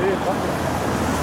Nee,